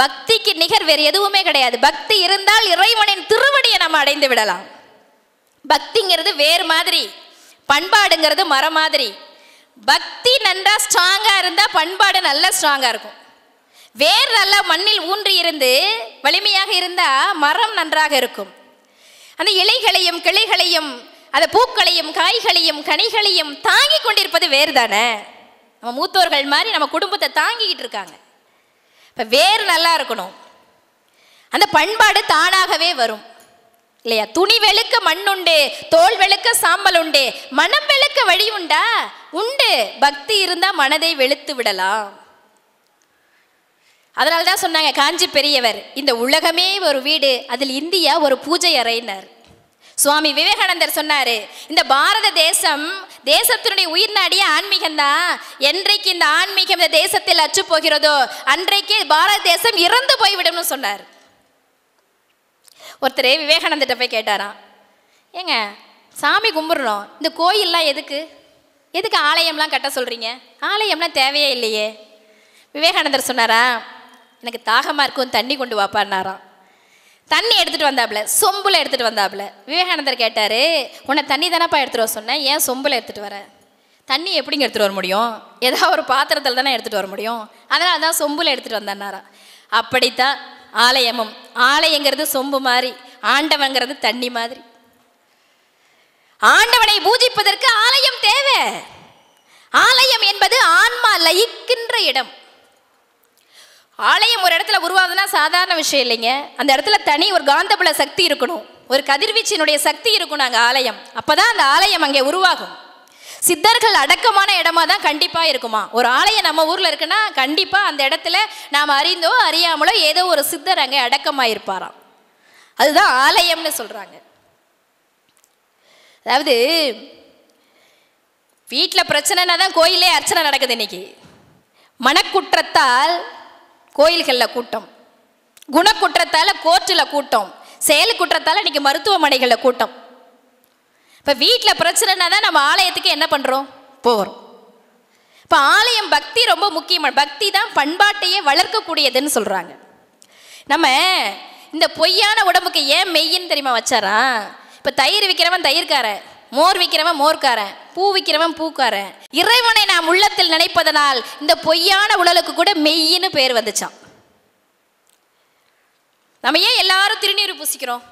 பக்திக்கு நிகர் வேறு எதுவுமே கிடையாது. பக்தி இருந்தால் இறைவனின் திருவடியை நம்ம அடைந்து விடலாம். பக்திங்கிறது வேறு மாதிரி, பண்பாடுங்கிறது மர மாதிரி. பக்தி நன்றா ஸ்ட்ராங்காக இருந்தால் பண்பாடு நல்லா ஸ்ட்ராங்காக இருக்கும். வேர் நல்லா மண்ணில் ஊன்றி இருந்து வலிமையாக இருந்தால் மரம் நன்றாக இருக்கும். அந்த இலைகளையும் கிளைகளையும் அந்த பூக்களையும் காய்களையும் கனிகளையும் தாங்கி கொண்டிருப்பது வேறு தானே. நம்ம மூத்தோர்கள் மாதிரி நம்ம குடும்பத்தை தாங்கிக்கிட்டு இருக்காங்க. இப்போ வேறு நல்லா இருக்கணும், அந்த பண்பாடு தானாகவே வரும் இல்லையா? துணி வெளுக்க மண்ணுண்டு, தோல் வெளுக்க சாம்பல் உண்டு, மனம் வெளுக்க வழி உண்டா? உண்டு. பக்தி இருந்தால் மனதை வெளுத்து விடலாம். அதனால தான் சொன்னாங்க காஞ்சி பெரியவர், இந்த உலகமே ஒரு வீடு, அதில் இந்தியா ஒரு பூஜை அறையினார். சுவாமி விவேகானந்தர் சொன்னார், இந்த பாரத தேசம் தேசத்தினுடைய உயிர் நாடிய ஆன்மீகம்தான். என்றைக்கு இந்த ஆன்மீகம் இந்த தேசத்தில் அச்சு போகிறதோ அன்றைக்கு பாரத தேசம் இறந்து போய்விடும்னு சொன்னார். ஒருத்தர் விவேகானந்தர்கிட்ட போய் கேட்டாராம், ஏங்க சாமி கும்பிட்றோம், இந்த கோயிலெலாம் எதுக்கு எதுக்கு ஆலயம்லாம் கட்ட சொல்கிறீங்க? ஆலயம்லாம் தேவையே இல்லையே. விவேகானந்தர் சொன்னாரா, எனக்கு தாகமாக இருக்கும், தண்ணி கொண்டு வாப்பான்னாராம். தண்ணி எடுத்துகிட்டு வந்தாப்புல, சொம்பில் எடுத்துகிட்டு வந்தாப்புல. விவேகானந்தர் கேட்டார், உன்னை தண்ணி தானேப்பா எடுத்துகிட்டு வர சொன்னேன், ஏன் சொம்பில் எடுத்துகிட்டு வர? தண்ணி எப்படிங்க எடுத்துகிட்டு வர முடியும்? ஏதாவது ஒரு பாத்திரத்தில் தானே எடுத்துகிட்டு வர முடியும், அதனால தான் சொம்பில் எடுத்துகிட்டு வந்தான்னாரா. அப்படித்தான் ஆலயமும், ஆலயங்கிறது சொம்பு மாதிரி, ஆண்டவங்கிறது தண்ணி மாதிரி. ஆண்டவனை பூஜிப்பதற்கு ஆலயம் தேவை. ஆலயம் என்பது ஆன்மா லயிக்கின்ற இடம். ஆலயம் ஒரு இடத்துல உருவாகுதுன்னா சாதாரண விஷயம் இல்லைங்க. அந்த இடத்துல தனி ஒரு காந்தபுல சக்தி இருக்கணும், ஒரு கதிர்வீச்சினுடைய சக்தி இருக்கணும் அங்கே ஆலயம். அப்போ தான் அந்த ஆலயம் அங்கே உருவாகும். சித்தர்கள் அடக்கமான இடமா தான் கண்டிப்பாக இருக்குமா. ஒரு ஆலயம் நம்ம ஊரில் இருக்குன்னா கண்டிப்பாக அந்த இடத்துல நாம் அறிந்தோ அறியாமலோ ஏதோ ஒரு சித்தர் அங்கே அடக்கமாக இருப்பாராம். அதுதான் ஆலயம்னு சொல்கிறாங்க. அதாவது வீட்டில் பிரச்சனைனா தான் கோயிலே அர்ச்சனை நடக்குது. இன்னைக்கு மனக்குற்றத்தால் கோயில்களில் கூட்டம், குணக்குற்றத்தால் கோர்ட்டில் கூட்டம், செயல் குற்றத்தால் இன்னைக்கு மருத்துவமனைகளில் கூட்டம். இப்போ வீட்டில் பிரச்சனைனா தான் நம்ம ஆலயத்துக்கு என்ன பண்ணுறோம், போகிறோம். இப்போ ஆலயம் பக்தி ரொம்ப முக்கியமான, பக்தி தான் பண்பாட்டையே வளர்க்கக்கூடியதுன்னு சொல்கிறாங்க. நம்ம இந்த பொய்யான உடம்புக்கு ஏன் மெய்யின்னு தெரியுமா வச்சாரா? இப்போ தயிர் விற்கிறவன் தயிர்காரன், மோர் விற்கிறவன் மோர்காரன், பூ விற்கிறவன் பூக்காரன். இறைவனை நாம் உள்ளத்தில் நினைப்பதனால் இந்த பொய்யான உடலுக்கு கூட மெய்யின்னு பேர் வந்துச்சான். நம்ம ஏன் எல்லாரும் திருநீர் பூசிக்கிறோம்?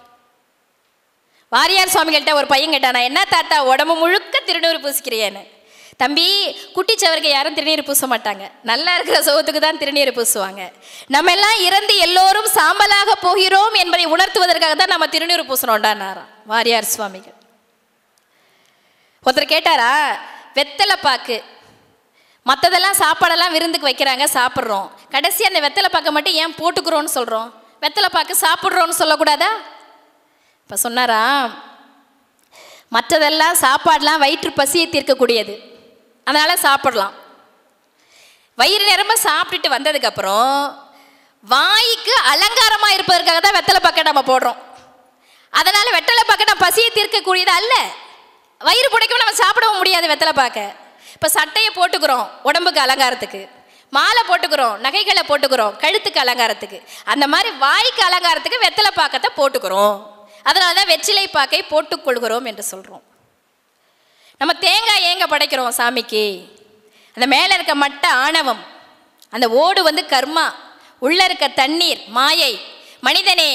வாரியார் சுவாமிகள்கிட்ட ஒரு பையன் கேட்டானா, என்ன தாத்தா உடம்பு முழுக்க திருநீர் பூசிக்கிறியான்னு. தம்பி, குட்டிச்சவருக்கு யாரும் திருநீர் பூச மாட்டாங்க, நல்லா இருக்கிற சோகத்துக்கு தான் திருநீர் பூசுவாங்க. நம்ம எல்லாம் இறந்து எல்லோரும் சாம்பலாக போகிறோம் என்பதை உணர்த்துவதற்காக தான் நம்ம திருநீர் பூசணும்டானாராம் வாரியார் சுவாமிகள். ஒருத்தர் கேட்டாரா, வெத்தலை பாக்கு மற்றதெல்லாம் சாப்பாடெல்லாம் விருந்துக்கு வைக்கிறாங்க, சாப்பிட்றோம், கடைசி அந்த வெத்தலை பாக்கை மட்டும் ஏன் போட்டுக்கிறோன்னு சொல்கிறோம்? வெத்தலை பாக்கு சாப்பிட்றோன்னு சொல்லக்கூடாதா? இப்போ சொன்னாரா, மற்றதெல்லாம் சாப்பாடெலாம் வயிற்று பசியை தீர்க்கக்கூடியது, அதனால் சாப்பிடலாம். வயிறு நேரமாக சாப்பிட்டுட்டு வந்ததுக்கப்புறம் வாய்க்கு அலங்காரமாக இருப்பதற்காக தான் வெத்தலை பாக்கெட் நம்ம போடுறோம். அதனால் வெத்தலை பாக்கெட் நம்ம பசியை தீர்க்கக்கூடியது அல்ல. வயிறு பிடிக்கும் நம்ம சாப்பிடவும் முடியாது வெத்தலை பாக்க. இப்போ சட்டையை போட்டுக்கிறோம் உடம்புக்கு அலங்காரத்துக்கு, மாலை போட்டுக்கிறோம், நகைகளை போட்டுக்கிறோம் கழுத்துக்கு அலங்காரத்துக்கு, அந்த மாதிரி வாய்க்கு அலங்காரத்துக்கு வெத்தலை பாக்கத்தை போட்டுக்கிறோம். அதனால தான் வெற்றிலை பாக்கை போட்டுக்கொள்கிறோம் என்று சொல்கிறோம். நம்ம தேங்காய் ஏங்க படைக்கிறோம் சாமிக்கு? அந்த மேலே இருக்க மட்டை ஆணவம், அந்த ஓடு வந்து கர்மா, உள்ளே இருக்க தண்ணீர் மாயை. மனிதனே,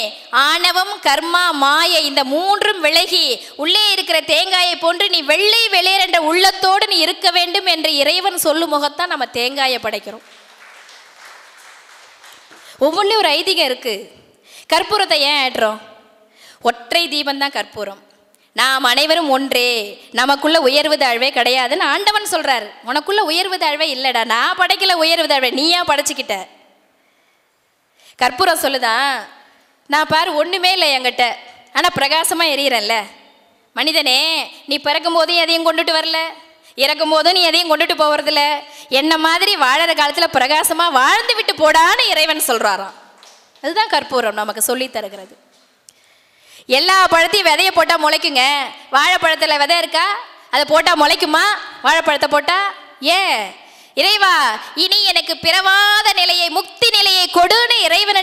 ஆணவம் கர்மா மாயை இந்த மூன்றும் விலகி உள்ளே இருக்கிற தேங்காயை போன்று நீ வெள்ளை வெளியேற என்ற உள்ளத்தோடு நீ இருக்க வேண்டும் என்று இறைவன் சொல்லும் முகத்தான் நம்ம தேங்காயை படைக்கிறோம். ஒவ்வொன்றும் ஒரு ஐதீகம் இருக்குது. கற்பூரத்தை ஏன் ஏற்றுறோம்? ஒற்றை தீபந்தான் கற்பூரம், நாம் அனைவரும் ஒன்றே, நமக்குள்ள உயர்வு தாழ்வே கிடையாதுன்னு ஆண்டவன் சொல்றாரு. உனக்குள்ள உயர்வு தாழ்வே இல்லடா, நான் படைக்கல உயர்வு தாழ்வே, நீயா படைச்சுக்கிட்ட. கற்பூரம் சொல்லுதான், நான் பாரு ஒண்ணுமே இல்லை என்கிட்ட, ஆனா பிரகாசமா எரியறேன்ல. மனிதனே, நீ பிறக்கும் போதும் எதையும் கொண்டுட்டு வரல, இறக்கும் போதும் நீ எதையும் கொண்டுட்டு போவதில்ல, என்ன மாதிரி வாழற காலத்துல பிரகாசமா வாழ்ந்து விட்டு போடான்னு இறைவன் சொல்றாராம். அதுதான் கற்பூரம் நமக்கு சொல்லி தருகிறது. எல்லா பழத்தையும் விதையை போட்டால் முளைக்குங்க, வாழைப்பழத்தில் விதை இருக்கா? அதை போட்டால் முளைக்குமா? வாழைப்பழத்தை போட்டால் ஏன்? இறைவா, இனி எனக்கு பிறவாத நிலையை, முக்தி நிலையை கொடுன்னு இறைவனை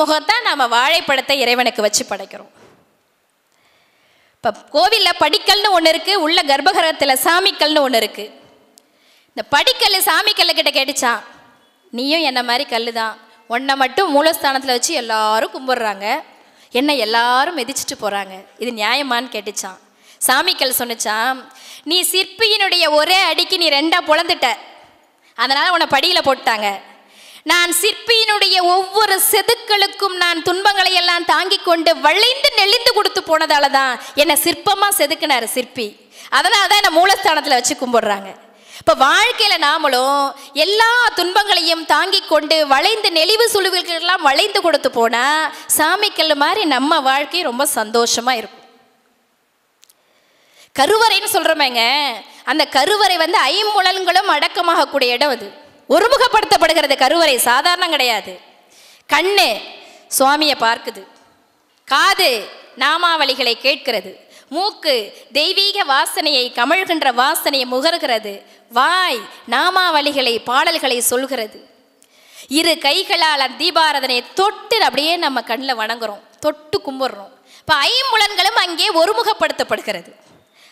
முகத்தா நாம வாழைப்பழத்தை இறைவனுக்கு வச்சு படைக்கிறோம். இப்ப கோவில்ல படிக்கல்னு ஒன்று இருக்கு, உள்ள கர்ப்பகிரகத்தில் சாமிக்கல்னு ஒன்று இருக்கு. இந்த படிக்கல் சாமிக்கல் கிட்ட கேட்டுச்சா, நீயும் என்ன மாதிரி கல் தான், உன்னை மட்டும் மூலஸ்தானத்தில் வச்சு எல்லாரும் கும்பிட்றாங்க, என்ன எல்லாரும் மிதிச்சுட்டு போகிறாங்க, இது நியாயமானு கேட்டுச்சான். சாமிக்கல் சொன்னிச்சான், நீ சிற்பியினுடைய ஒரே அடிக்கு நீ ரெண்டா பொழந்துட்ட, அதனால் உன்னை படியில் போட்டாங்க. நான் சிற்பியினுடைய ஒவ்வொரு செதுக்களுக்கும் நான் துன்பங்களை எல்லாம் தாங்கி கொண்டு வளைந்து நெளிந்து கொடுத்து போனதால தான் என்னை சிற்பமாக செதுக்கினார் சிற்பி, அதனால தான் என்னை மூலஸ்தானத்தில் வச்சு கும்பிட்றாங்க. இப்போ வாழ்க்கையில் நாமளும் எல்லா துன்பங்களையும் தாங்கி கொண்டு வளைந்து நெளிவு சுழிவுகளுக்கெல்லாம் வளைந்து கொடுத்து போனால் சாமிக்கல் மாதிரி நம்ம வாழ்க்கை ரொம்ப சந்தோஷமாக இருக்கும். கருவறைன்னு சொல்கிறோமேங்க, அந்த கருவறை வந்து ஐம்புலன்களும் அடக்கமாகக்கூடிய இடம், அது ஒருமுகப்படுத்தப்படுகிறது. கருவறை சாதாரணம் கிடையாது. கண்ணு சுவாமியை பார்க்குது, காது நாமாவளிகளை கேட்கிறது, மூக்கு தெய்வீக வாசனையை கமழ்கின்ற வாசனையை முகர்கிறது, வாய் நாமாவளிகளை பாடல்களை சொல்கிறது, இரு கைகளால் தீபாராதனை தொட்டு அப்படியே நம்ம கண்ணில் வணங்குறோம், தொட்டு கும்பிட்றோம். இப்போ ஐம்புலன்களும் அங்கே ஒருமுகப்படுத்தப்படுகிறது.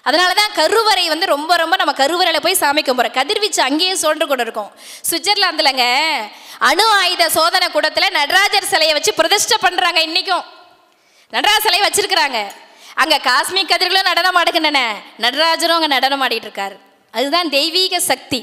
அதனால தான் கருவறை வந்து ரொம்ப ரொம்ப நம்ம கருவறையில் போய் சாமி கும்பிட்றோம். கதிர்வீச்சு அங்கேயே சோன்று கொண்டு இருக்கோம். சுவிட்சர்லாந்துலங்க அணு ஆயுத சோதனை கூடத்தில் நடராஜர் சிலையை வச்சு பிரதிஷ்டை பண்ணுறாங்க. இன்றைக்கும் நடராஜர் சிலையை வச்சுருக்கிறாங்க. அங்கே காஸ்மிக் கதிர்களும் நடனம் ஆடுகின்றன, நடராஜரும் அங்கே நடனம் ஆடிட்டு இருக்காரு. அதுதான் தெய்வீக சக்தி.